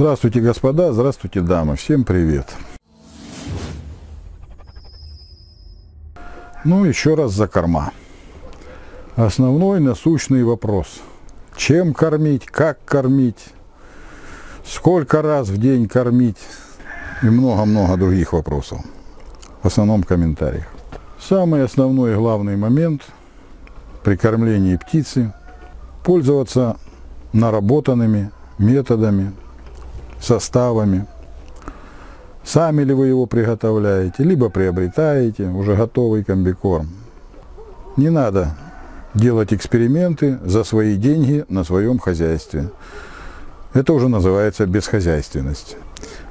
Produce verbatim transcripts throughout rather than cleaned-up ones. Здравствуйте, господа, здравствуйте, дамы, всем привет. Ну, еще раз за корма. Основной насущный вопрос. Чем кормить, как кормить, сколько раз в день кормить и много-много других вопросов. В основном в комментариях. Самый основной и главный момент при кормлении птицы – пользоваться наработанными методами, составами. Сами ли вы его приготовляете, либо приобретаете уже готовый комбикорм. Не надо делать эксперименты за свои деньги на своем хозяйстве. Это уже называется бесхозяйственность.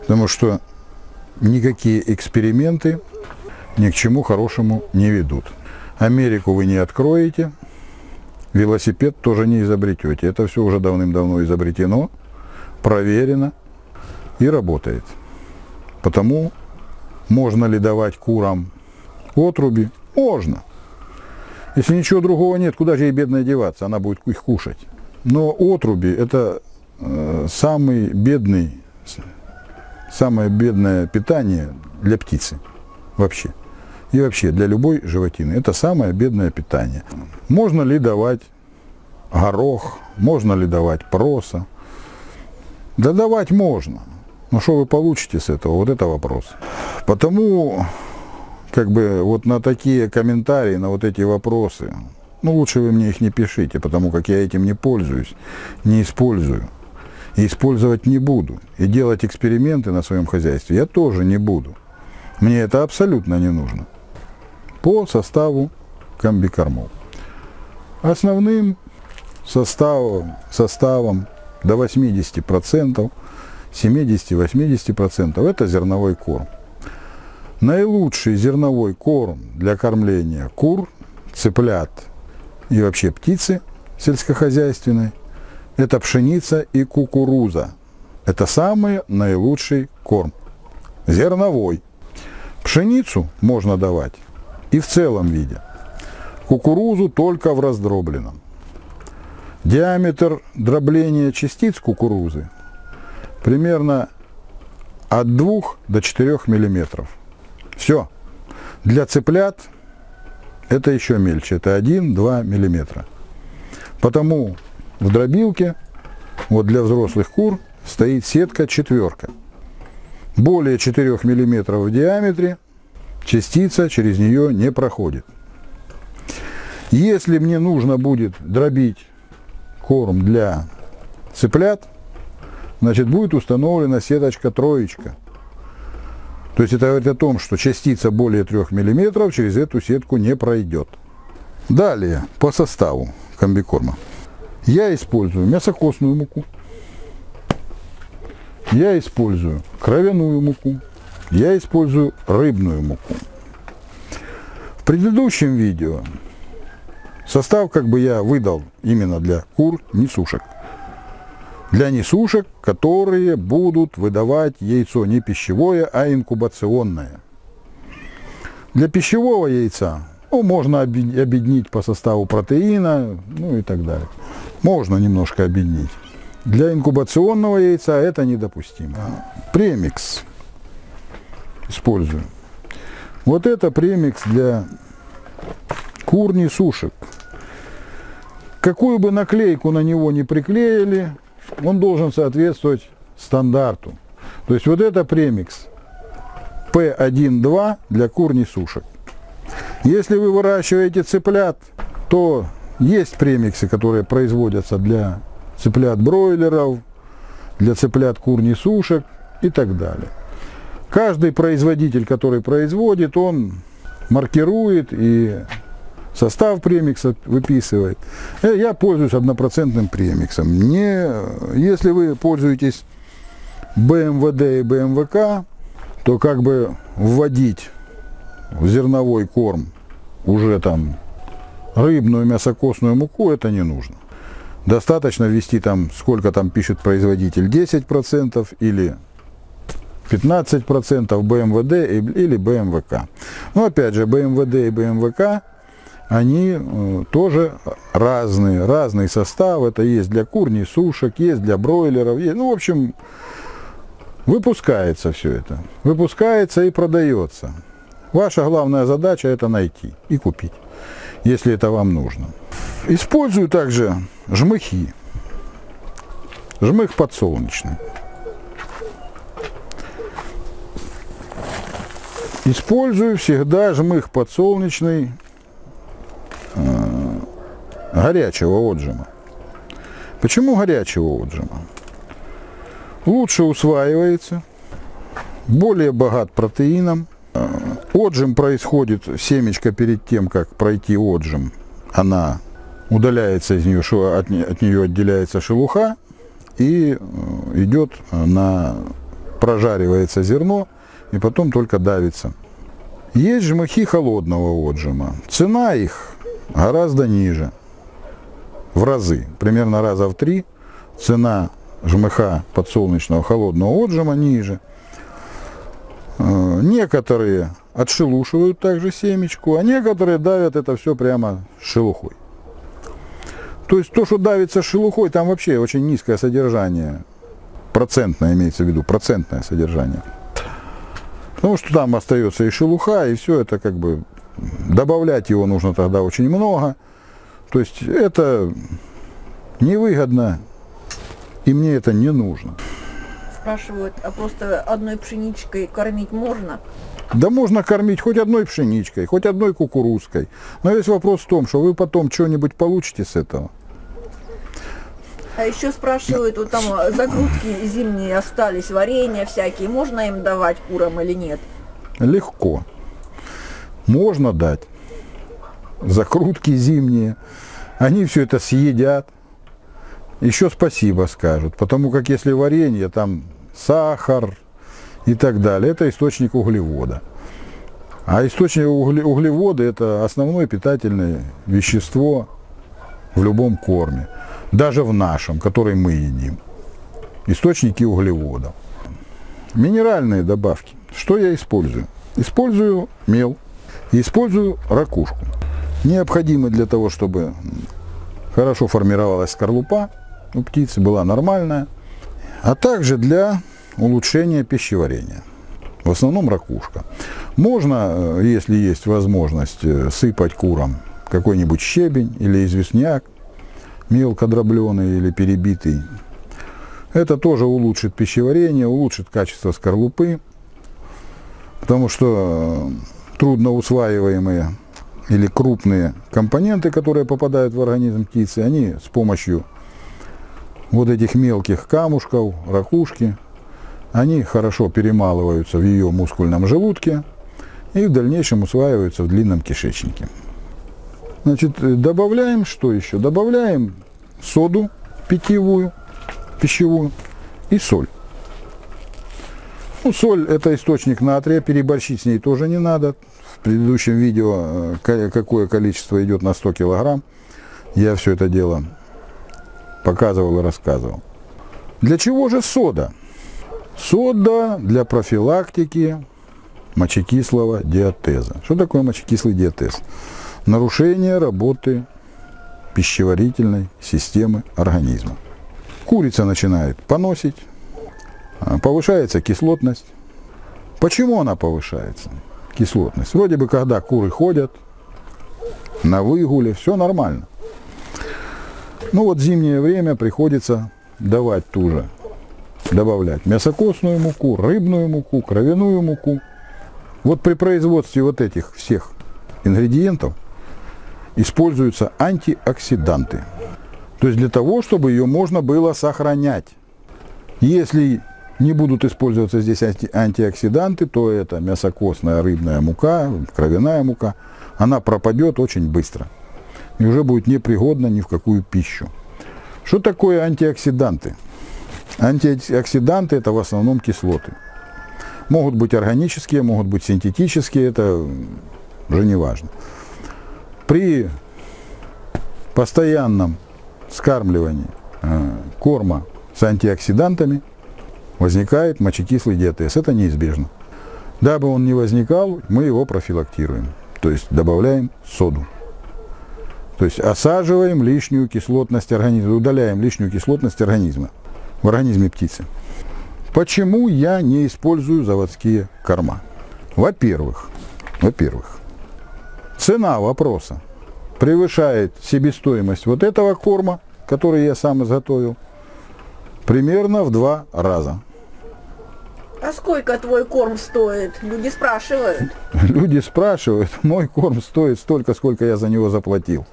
Потому что никакие эксперименты ни к чему хорошему не ведут. Америку вы не откроете, велосипед тоже не изобретете. Это все уже давным-давно изобретено, проверено и работает. Потому можно ли давать курам отруби? Можно. Если ничего другого нет, куда же ей, бедная, деваться? Она будет их кушать. Но отруби – это самый бедный, самое бедное питание для птицы вообще. И вообще для любой животины. Это самое бедное питание. Можно ли давать горох? Можно ли давать проса? Да давать можно. Но что вы получите с этого? Вот это вопрос. Потому... Как бы вот на такие комментарии, на вот эти вопросы, ну лучше вы мне их не пишите, потому как я этим не пользуюсь, не использую, и использовать не буду. И делать эксперименты на своем хозяйстве я тоже не буду. Мне это абсолютно не нужно. По составу комбикормов. Основным составом, составом до восьмидесяти процентов, семидесяти-восьмидесяти процентов это зерновой корм. Наилучший зерновой корм для кормления кур, цыплят и вообще птицы сельскохозяйственной – это пшеница и кукуруза. Это самый наилучший корм. Зерновой. Пшеницу можно давать и в целом виде. Кукурузу только в раздробленном. Диаметр дробления частиц кукурузы примерно от двух до четырёх миллиметров. Все. Для цыплят это еще мельче. Это один-два миллиметра. Потому в дробилке, вот для взрослых кур, стоит сетка четверка. Более четырёх миллиметров в диаметре частица через нее не проходит. Если мне нужно будет дробить корм для цыплят, значит будет установлена сеточка троечка. То есть это говорит о том, что частица более трёх миллиметров через эту сетку не пройдет. Далее, по составу комбикорма. Я использую мясокостную муку. Я использую кровяную муку. Я использую рыбную муку. В предыдущем видео состав как бы я выдал именно для кур-несушек. Для несушек, которые будут выдавать яйцо не пищевое, а инкубационное. Для пищевого яйца, ну, можно объединить по составу протеина, ну и так далее. Можно немножко объединить. Для инкубационного яйца это недопустимо. Премикс использую. Вот это премикс для кур-несушек. Какую бы наклейку на него не приклеили, он должен соответствовать стандарту. То есть вот это премикс пэ один два для кур-несушек. Если вы выращиваете цыплят, то есть премиксы, которые производятся для цыплят-бройлеров, для цыплят кур-несушек и так далее. Каждый производитель, который производит, он маркирует и состав премикса выписывает. Я пользуюсь однопроцентным премиксом. Не, если вы пользуетесь бэ эм вэ дэ и бэ эм вэ ка, то как бы вводить в зерновой корм уже там рыбную, мясокостную муку, это не нужно. Достаточно ввести там, сколько там пишет производитель, десять процентов или пятнадцать процентов бэ эм вэ дэ или бэ эм вэ ка. Но опять же, бэ эм вэ дэ и бэ эм вэ ка они тоже разные, разный состав, это есть для кур-несушек, есть для бройлеров, есть, ну, в общем, Выпускается все это. Выпускается и продается. Ваша главная задача – это найти и купить, если это вам нужно. Использую также жмыхи. Жмых подсолнечный. Использую всегда жмых подсолнечный э, горячего отжима. Почему горячего отжима? Лучше усваивается, более богат протеином. Отжим происходит, семечко перед тем, как пройти отжим, она удаляется из нее, от, от нее отделяется шелуха и идет, на, прожаривается зерно и потом только давится. Есть жмыхи холодного отжима, цена их гораздо ниже, в разы, примерно раза в три цена жмыха подсолнечного холодного отжима ниже. Некоторые отшелушивают также семечку, а некоторые давят это все прямо шелухой. То есть то, что давится шелухой, там вообще очень низкое содержание, процентное имеется в виду, процентное содержание. Потому что там остается и шелуха, и все это как бы, добавлять его нужно тогда очень много. То есть это невыгодно, и мне это не нужно. Спрашивают, а просто одной пшеничкой кормить можно? Да можно кормить хоть одной пшеничкой, хоть одной кукурузкой. Но весь вопрос в том, что вы потом что-нибудь получите с этого. А еще спрашивают, вот там закрутки зимние остались, варенья всякие, можно им давать курам или нет? Легко. Можно дать. Закрутки зимние. Они все это съедят. Еще спасибо скажут, потому как если варенье, там сахар и так далее, это источник углевода. А источник углевода – это основное питательное вещество в любом корме, даже в нашем, который мы едим. Источники углеводов. Минеральные добавки. Что я использую? Использую мел и использую ракушку. Необходимы для того, чтобы хорошо формировалась скорлупа у птицы, была нормальная, а также для улучшения пищеварения. В основном ракушка. Можно, если есть возможность, сыпать курам какой-нибудь щебень или известняк, мелко дробленый или перебитый. Это тоже улучшит пищеварение, улучшит качество скорлупы, потому что трудно усваиваемые или крупные компоненты, которые попадают в организм птицы, они с помощью вот этих мелких камушков, ракушки, они хорошо перемалываются в ее мускульном желудке и в дальнейшем усваиваются в длинном кишечнике. Значит, добавляем что еще? Добавляем соду питьевую, пищевую и соль. Ну, соль – это источник натрия, переборщить с ней тоже не надо. В предыдущем видео, какое количество идет на сто килограмм, я все это дело показывал и рассказывал. Для чего же сода? Сода для профилактики мочекислого диатеза. Что такое мочекислый диатез? Нарушение работы пищеварительной системы организма. Курица начинает поносить, повышается кислотность. Почему она повышается? Кислотность. Вроде бы, когда куры ходят на выгуле, все нормально. Ну вот зимнее время приходится давать ту же, добавлять мясокостную муку, рыбную муку, кровяную муку. Вот при производстве вот этих всех ингредиентов используются антиоксиданты. То есть для того, чтобы ее можно было сохранять. Если не будут использоваться здесь анти антиоксиданты, то это мясокостная рыбная мука, кровяная мука, она пропадет очень быстро и уже будет непригодна ни в какую пищу. Что такое антиоксиданты? Антиоксиданты – это в основном кислоты. Могут быть органические, могут быть синтетические, это уже не важно. При постоянном скармливании корма с антиоксидантами возникает мочекислый диатез. Это неизбежно. Дабы он не возникал, мы его профилактируем. То есть добавляем соду. То есть осаживаем лишнюю кислотность организма, удаляем лишнюю кислотность организма в организме птицы. Почему я не использую заводские корма? Во-первых, во-первых, цена вопроса превышает себестоимость вот этого корма, который я сам изготовил, примерно в два раза. А сколько твой корм стоит? Люди спрашивают. Люди спрашивают. Мой корм стоит столько, сколько я за него заплатил.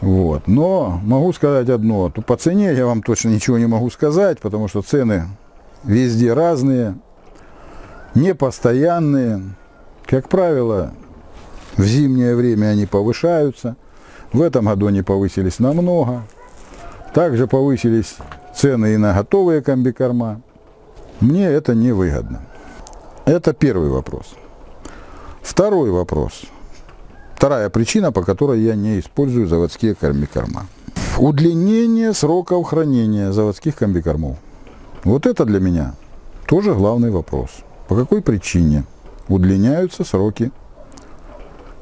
Вот. Но могу сказать одно. По цене я вам точно ничего не могу сказать, потому что цены везде разные, непостоянные. Как правило, в зимнее время они повышаются. В этом году они повысились намного. Также повысились цены и на готовые комбикорма. Мне это невыгодно. Это первый вопрос. Второй вопрос. Вторая причина, по которой я не использую заводские комбикорма. Удлинение сроков хранения заводских комбикормов. Вот это для меня тоже главный вопрос. По какой причине удлиняются сроки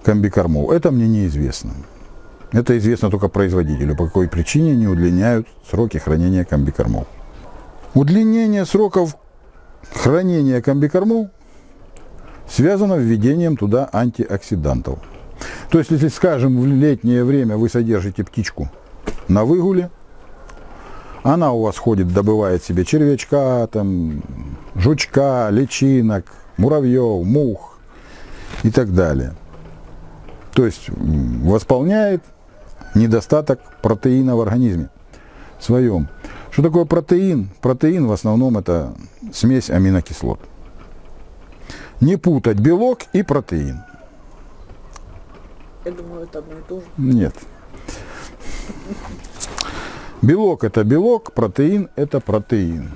комбикормов? Это мне неизвестно. Это известно только производителю, по какой причине не удлиняют сроки хранения комбикормов. Удлинение сроков хранения комбикормов связано с введением туда антиоксидантов. То есть, если, скажем, в летнее время вы содержите птичку на выгуле, она у вас ходит, добывает себе червячка, там, жучка, личинок, муравьев, мух и так далее. То есть восполняет недостаток протеина в организме своем. Что такое протеин? Протеин в основном это смесь аминокислот. Не путать белок и протеин. Я думаю, это одно и то же. Нет. Белок это белок, протеин это протеин.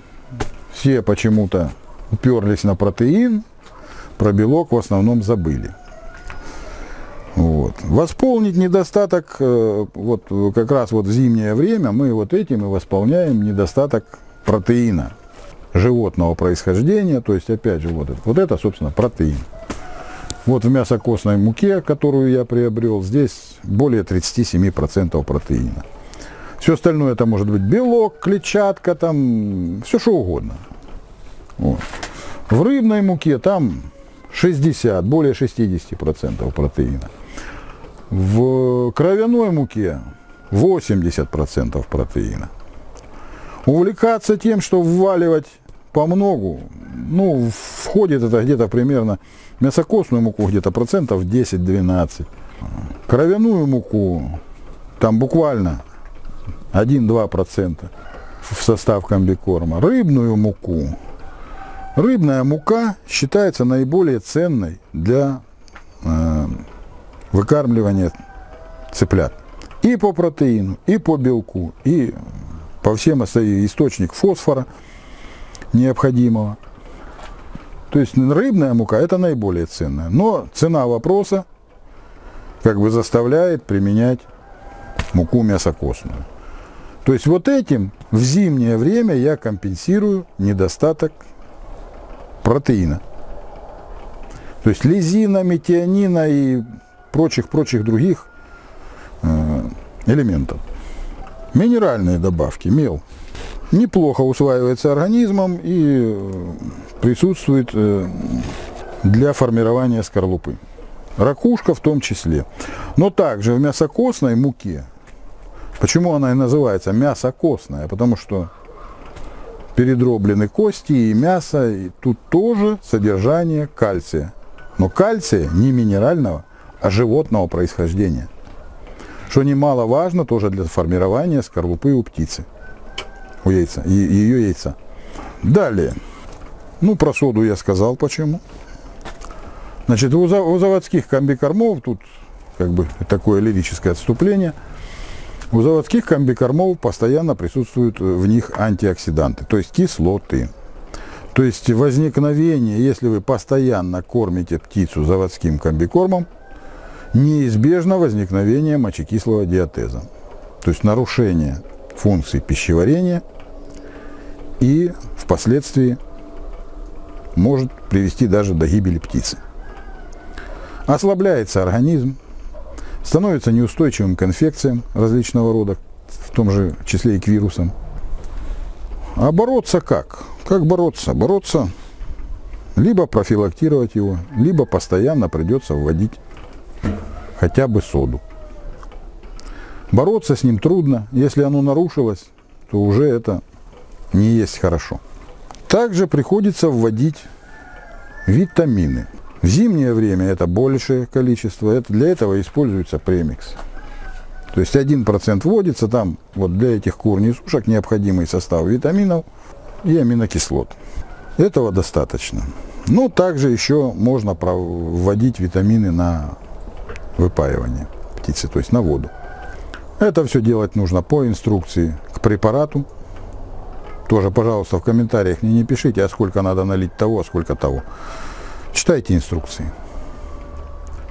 Все почему-то уперлись на протеин, про белок в основном забыли. Вот. Восполнить недостаток, вот как раз вот в зимнее время мы вот этим и восполняем недостаток протеина животного происхождения, то есть опять же вот это, вот это собственно протеин. Вот в мясокостной муке, которую я приобрел, здесь более тридцати семи процентов протеина. Все остальное это может быть белок, клетчатка, там все что угодно. Вот. В рыбной муке там шестьдесят, более шестидесяти процентов протеина. В кровяной муке восемьдесят процентов протеина. Увлекаться тем, что вваливать помногу, ну, входит это где-то примерно в мясокостную муку, где-то процентов десять-двенадцать. Кровяную муку, там буквально один-два процента в состав комбикорма. Рыбную муку. Рыбная мука считается наиболее ценной для э, выкармливания цыплят. И по протеину, и по белку, и по всем остальным источникам фосфора необходимого. То есть рыбная мука это наиболее ценная. Но цена вопроса как бы заставляет применять муку мясокостную. То есть вот этим в зимнее время я компенсирую недостаток протеина. То есть лизина, метионина и прочих-прочих других элементов. Минеральные добавки, мел, неплохо усваивается организмом и присутствует для формирования скорлупы. Ракушка в том числе. Но также в мясокостной муке, почему она и называется мясокостная, потому что передроблены кости и мясо, и тут тоже содержание кальция. Но кальция не минерального, а животного происхождения. Что немаловажно тоже для формирования скорлупы у птицы, у яйца, и ее яйца. Далее. Ну, про соду я сказал почему. Значит, у заводских комбикормов, тут как бы такое лирическое отступление, у заводских комбикормов постоянно присутствуют в них антиоксиданты, то есть кислоты. То есть возникновение, если вы постоянно кормите птицу заводским комбикормом, неизбежно возникновение мочекислого диатеза. То есть нарушение функции пищеварения и впоследствии может привести даже до гибели птицы. Ослабляется организм. Становится неустойчивым к инфекциям различного рода, в том же числе и к вирусам. А бороться как? Как бороться? Бороться, либо профилактировать его, либо постоянно придется вводить хотя бы соду. Бороться с ним трудно. Если оно нарушилось, то уже это не есть хорошо. Также приходится вводить витамины. В зимнее время это большее количество. Это, для этого используется премикс. То есть один процент вводится, там вот для этих кур и сушек необходимый состав витаминов и аминокислот. Этого достаточно. Но также еще можно вводить витамины на выпаивание птицы, то есть на воду. Это все делать нужно по инструкции к препарату. Тоже, пожалуйста, в комментариях мне не пишите, а сколько надо налить того, а сколько того. Читайте инструкции.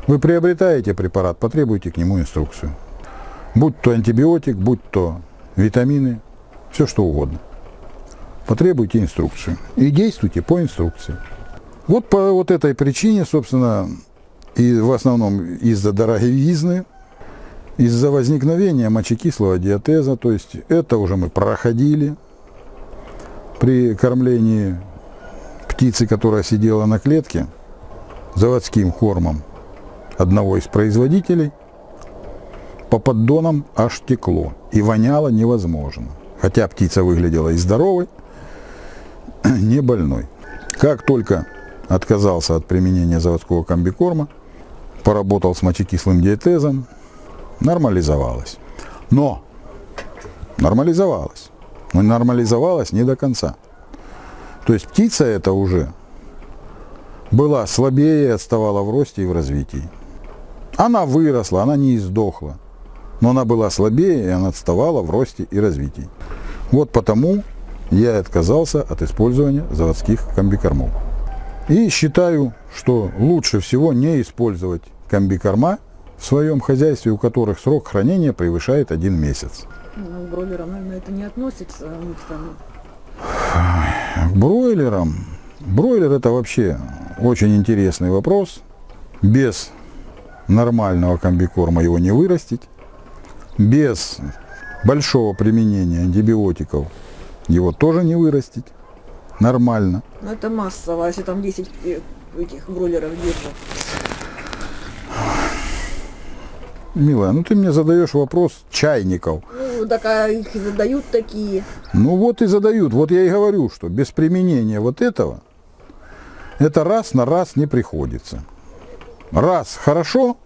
Вы приобретаете препарат, потребуйте к нему инструкцию. Будь то антибиотик, будь то витамины, все что угодно. Потребуйте инструкцию и действуйте по инструкции. Вот по вот этой причине, собственно, и в основном из-за дороговизны, из-за возникновения мочекислого диатеза, то есть это уже мы проходили при кормлении птицы, которая сидела на клетке, заводским кормом одного из производителей, по поддонам аж текло и воняло невозможно. Хотя птица выглядела и здоровой, не больной. Как только отказался от применения заводского комбикорма, поработал с мочекислым диатезом, нормализовалось. Но нормализовалось. Но нормализовалось не до конца. То есть птица эта уже была слабее, отставала в росте и в развитии. Она выросла, она не издохла. Но она была слабее, и она отставала в росте и развитии. Вот потому я и отказался от использования заводских комбикормов. И считаю, что лучше всего не использовать комбикорма в своем хозяйстве, у которых срок хранения превышает один месяц. Ну, к бройлерам, наверное, это не относится. К бройлерам? Бройлер – это вообще очень интересный вопрос. Без нормального комбикорма его не вырастить. Без большого применения антибиотиков его тоже не вырастить нормально. Но это массово, если там десять этих бройлеров держат. Милая, ну ты мне задаешь вопрос чайников. Ну, так а их и задают такие. Ну вот и задают. Вот я и говорю, что без применения вот этого, это раз на раз не приходится. Раз хорошо,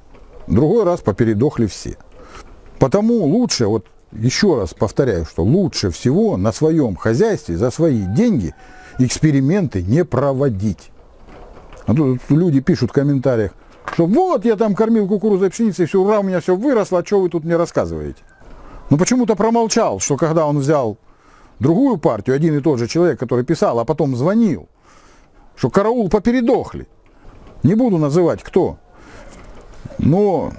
другой раз попередохли все. Потому лучше, вот еще раз повторяю, что лучше всего на своем хозяйстве за свои деньги эксперименты не проводить. А тут люди пишут в комментариях, что вот я там кормил кукурузой, пшеницей, все, ура, у меня все выросло, а что вы тут мне рассказываете? Но почему-то промолчал, что когда он взял другую партию, один и тот же человек, который писал, а потом звонил, что караул попередохли. Не буду называть кто, но...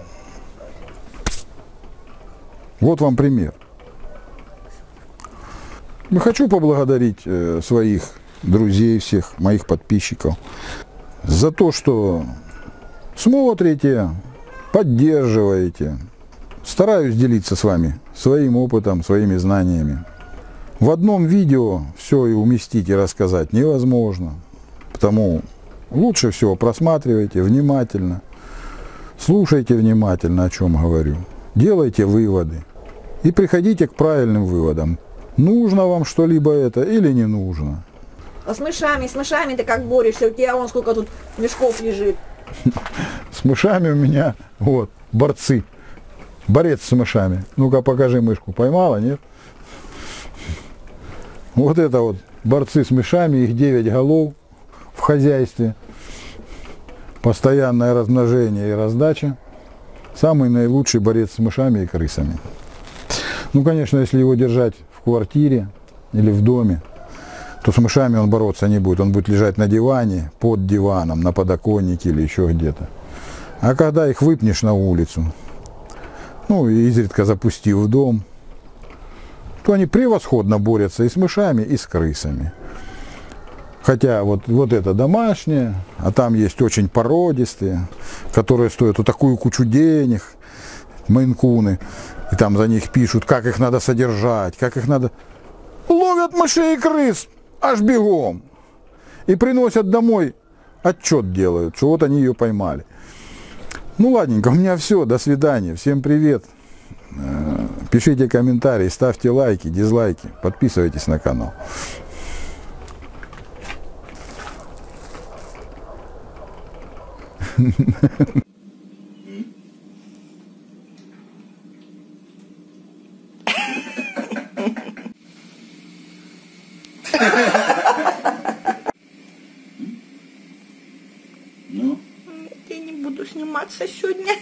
Вот вам пример. Я хочу поблагодарить своих друзей, всех моих подписчиков за то, что смотрите, поддерживаете. Стараюсь делиться с вами своим опытом, своими знаниями. В одном видео все и уместить, и рассказать невозможно. Потому лучше всего просматривайте внимательно, слушайте внимательно, о чем говорю. Делайте выводы. И приходите к правильным выводам. Нужно вам что-либо это или не нужно. А с мышами, с мышами ты как борешься? У тебя вон сколько тут мешков лежит. С мышами у меня, вот, борцы. Борец с мышами. Ну-ка покажи мышку. Поймала, нет? Вот это вот борцы с мышами, их девять голов в хозяйстве. Постоянное размножение и раздача. Самый наилучший борец с мышами и крысами. Ну, конечно, если его держать в квартире или в доме, то с мышами он бороться не будет. Он будет лежать на диване, под диваном, на подоконнике или еще где-то. А когда их выпнешь на улицу, ну, и изредка запустив в дом, то они превосходно борются и с мышами, и с крысами. Хотя вот, вот это домашнее, а там есть очень породистые, которые стоят вот такую кучу денег, мейн-куны, и там за них пишут, как их надо содержать, как их надо... Ловят мышей и крыс, аж бегом. И приносят домой, отчет делают, что вот они ее поймали. Ну ладненько, у меня все, до свидания, всем привет. Пишите комментарии, ставьте лайки, дизлайки, подписывайтесь на канал. Ну? Я не буду сниматься сегодня.